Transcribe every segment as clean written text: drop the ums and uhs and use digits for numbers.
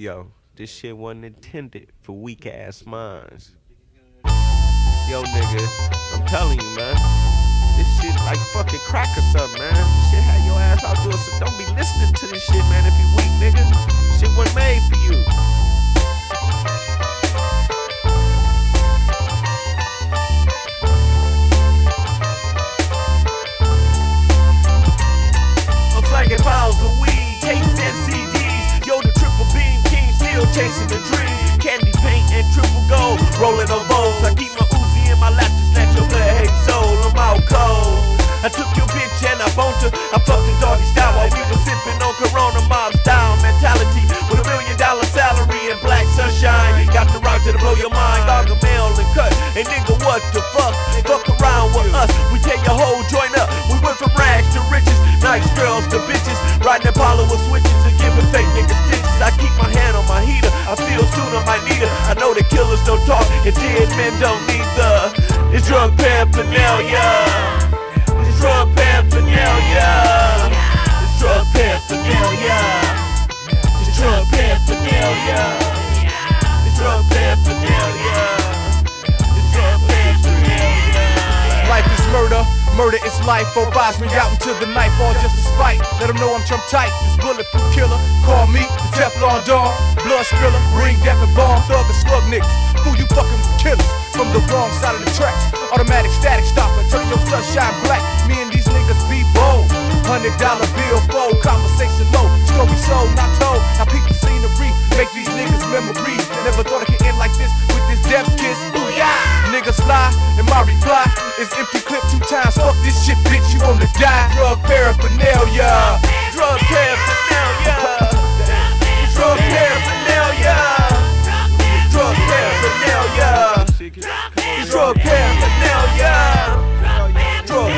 Yo, this shit wasn't intended for weak ass minds. Yo, nigga, I'm telling you, man. This shit like fucking crack or something, man. This shit had your ass out doing some. Don't be listening to this shit, man, if you weak, nigga. This shit wasn't made for you. I'm flagging piles of weed, tapes and CDs. Yo, the triple beam king still chasing the dream. Candy paint and triple gold, rolling on bones. I keep my Uzi in my lap to snatch your blood, hate soul. I'm out cold. I took your bitch and I boned her. I fucked the doggy style while we were sipping on Corona. Mob style mentality with $1 million salary and Black Sunshine. Got the rock to blow your mind. Dog a mail and cut. And nigga, what the fuck? Fuck around with us. We take your whole joint up. We went from rags to riches, nice girls to bitches, riding Impala with switches and giving fake niggas stitches. I keep my hand on my heater. I feel soon I might need her. I know the killers don't talk and dead men don't neither. It's drug paraphernalia. Drug paraphernalia. It's drug paraphernalia. It's drug paraphernalia. It's drug paraphernalia. It's drug paraphernalia. Life is murder, murder is life. Oh, vibes me out until the nightfall just to spite. Let them know I'm trump tight. This bulletproof killer, call me the Teflon Don. Blood spiller, ring death and bomb. Thug and slug niggas, who you fucking killers from the wrong side of the tracks. Automatic static stopper, turn your sunshine black. Me and these niggas be bold. $100 bill, bold, conversation low. Story sold, not told. Now people scenery, make these niggas memories. Never thought it could end like this with this death kiss. Booyah! Niggas lie, and my reply is empty clip 2 times. Fuck this shit, bitch, you wanna die. Drug paraphernalia. Drug paraphernalia. Drug paraphernalia. Drug paraphernalia. Drug paraphernalia. Drug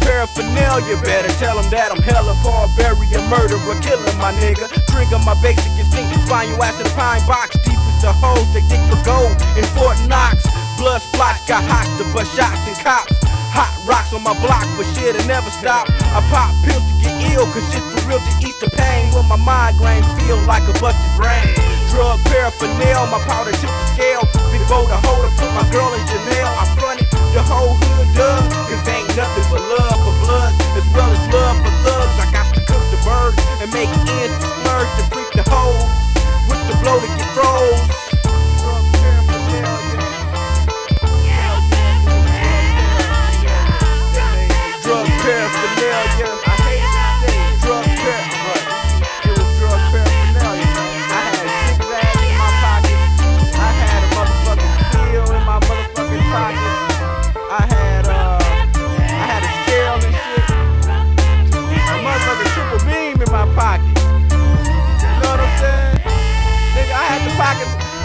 paraphernalia, better tell them that I'm hella par, bury a murderer, killing my nigga. Trigger my basic instinct, find you ass in a pine box. Deep as the hole, they dig for gold in Fort Knox. Blood spots got hot to bust shots and cops. Hot rocks on my block, but shit'll never stop. I pop pills to get ill, cause shit for real to ease the pain. When my migraine feel like a busted brain. Drug paraphernalia, my powder tip the scale. Big bowl to hold up, put my girl in Janelle. I fronted the whole hood dub, cause ain't nothing but love for bloods, as well as love for thugs. I got to cook the birds and make ends to splurge to freak the hoes with the blow to get froze.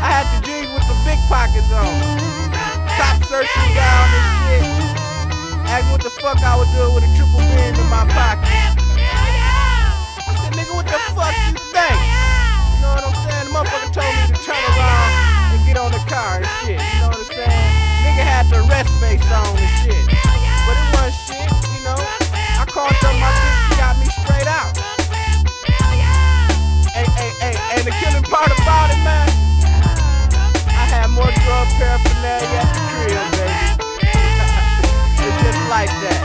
I had the G with the big pockets on. Stop searching down this shit. Ask what the fuck I would do with a triple beam in my pocket. I said, nigga, what the fuck you think? You know what I'm saying? The motherfucker told me to turn around and get on the car and shit. You know what I'm saying? Nigga had the rest face on and shit. But it wasn't shit, you know. I called up my bitch, she got me straight out. Hey, the killing part about it, man. More drug paraphernalia at the crib, baby. It's just like that.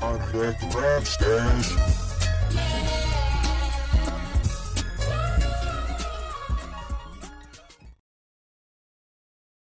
I'm back to rap stars.